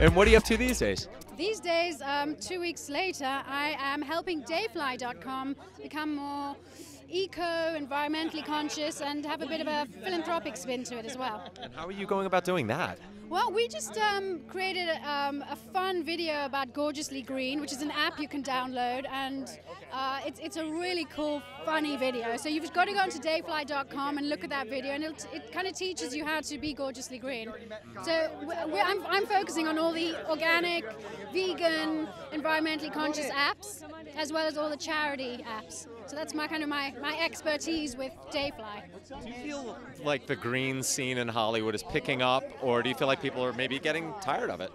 And what are you up to these days? These days, 2 weeks later, I am helping dayfly.com become more eco, environmentally conscious, and have a bit of a philanthropic spin to it as well. And how are you going about doing that? Well, we just created a fun video about Gorgeously Green, which is an app you can download, and it's a really cool, funny video. So you've got to go onto dayfly.com and look at that video, and it kind of teaches you how to be gorgeously green. So I'm focusing on all the organic, vegan, environmentally conscious apps, as well as all the charity apps. So that's my kind of my expertise with Dayfly. Do you feel like the green scene in Hollywood is picking up, or do you feel like people are maybe getting tired of it?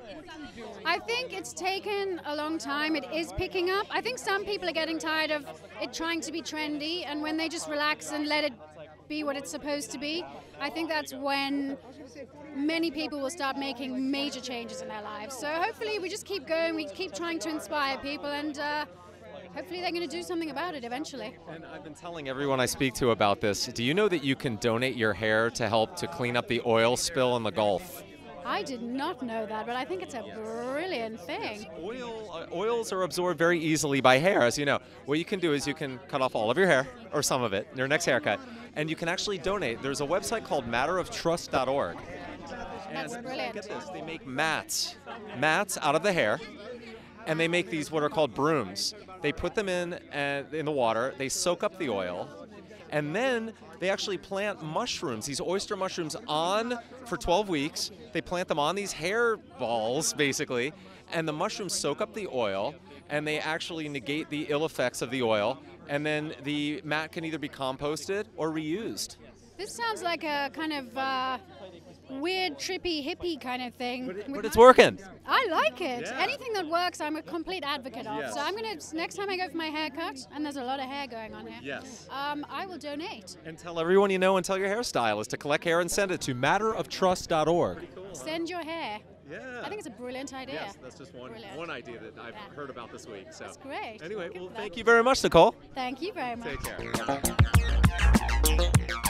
I think it's taken a long time. It is picking up. I think some people are getting tired of it trying to be trendy, and when they just relax and let it be what it's supposed to be, I think that's when many people will start making major changes in their lives. So hopefully we just keep going, we keep trying to inspire people, and hopefully they're going to do something about it eventually. And I've been telling everyone I speak to about this. Do you know that you can donate your hair to help to clean up the oil spill in the Gulf? I did not know that, but I think it's a brilliant thing. Oils are absorbed very easily by hair, as you know. What you can do is you can cut off all of your hair, or some of it, your next haircut, and you can actually donate. There's a website called MatterOfTrust.org. That's brilliant. Get this, they make mats out of the hair, and they make these what are called brooms. They put them in the water, they soak up the oil, and then they actually plant mushrooms, these oyster mushrooms, on for 12 weeks. They plant them on these hair balls, basically, and the mushrooms soak up the oil, and they actually negate the ill effects of the oil, and then the mat can either be composted or reused. This sounds like a kind of weird, trippy, hippie kind of thing. But it's working. I like it. Yeah. Anything that works, I'm a complete advocate of. Yes. So I'm going to, next time I go for my haircut, and there's a lot of hair going on here, yes, I will donate. And tell everyone you know and tell your hairstylist to collect hair and send it to matteroftrust.org. Cool. Send your hair. Yeah. I think it's a brilliant idea. Yes, that's just one idea that I've heard about this week. So. That's great. Anyway, well, thank you very much, Nicole. Thank you very much. Take care.